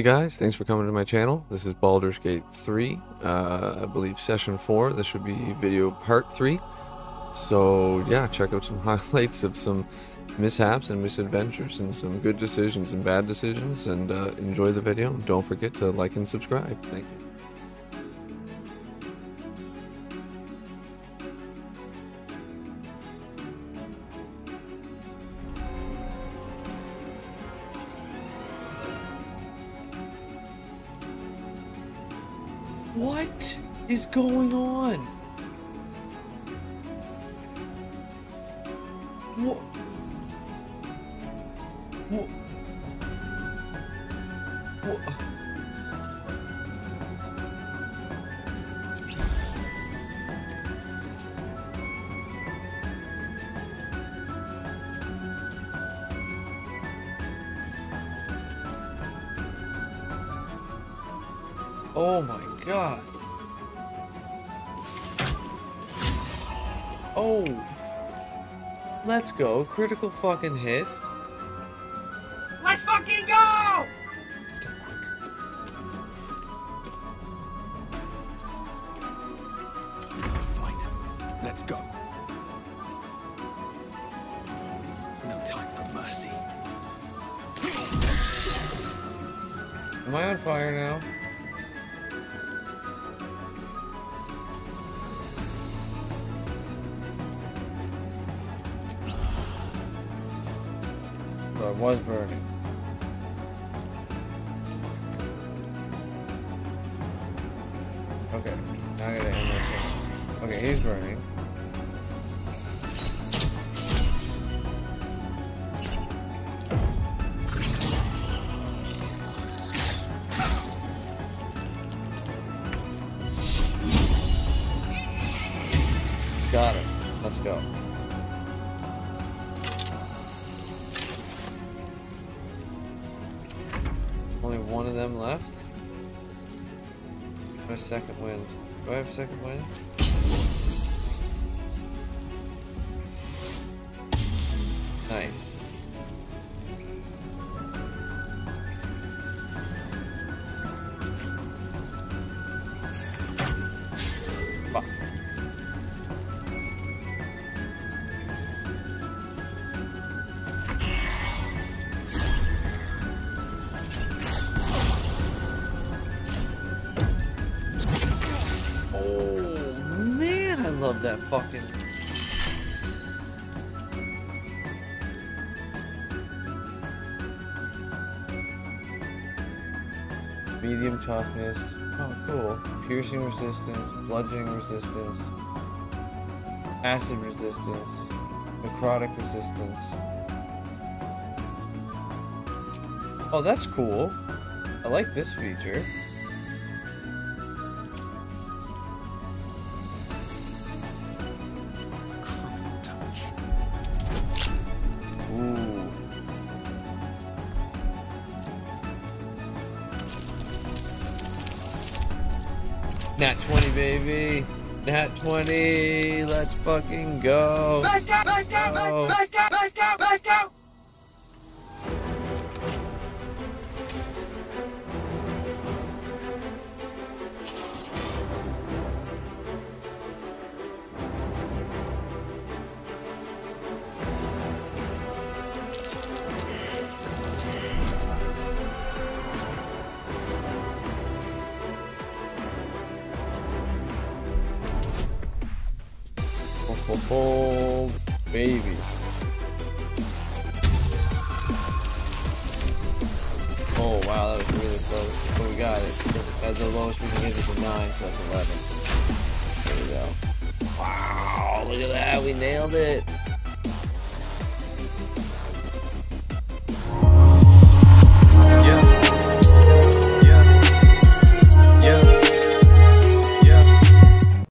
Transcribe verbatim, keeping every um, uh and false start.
Hey guys, thanks for coming to my channel. This is Baldur's Gate three, uh, I believe session four. This should be video part three. So yeah, check out some highlights of some mishaps and misadventures and some good decisions and bad decisions, and uh, enjoy the video. Don't forget to like and subscribe. Thank you. What is going on? What? What? What? Oh my God. Oh, let's go. Critical fucking hit. Let's fucking go! Step quick. We're gonna fight. Let's go. No time for mercy. Am I on fire now? I was burning. Okay, now I gotta end this. Okay, he's burning. Got it. Let's go. Only one of them left. My second wind. Do I have second wind? Nice. Fuck. Love that fucking. Medium toughness. Oh, cool. Piercing resistance, bludgeoning resistance, acid resistance, necrotic resistance. Oh, that's cool. I like this feature. nat twenty, baby. nat twenty. Let's fucking go. Let's go. Let's go. Oh. Let's go. Let's go. Let's go. Oh, baby. Oh, wow, that was really close. But we got it. That's the lowest we can get is a nine, so that's eleven. There we go. Wow, look at that. We nailed it.